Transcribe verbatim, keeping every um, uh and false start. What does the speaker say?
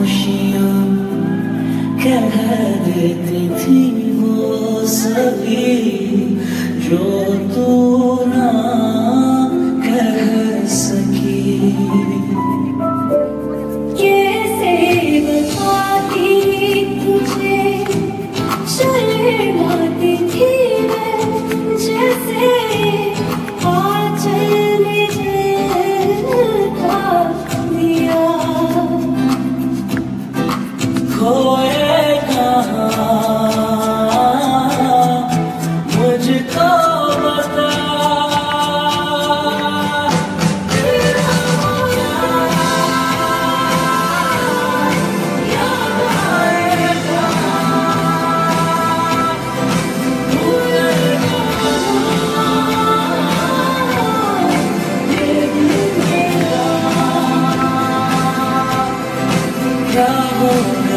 Moșiam, care de timp să vii, jotuna, care să oh,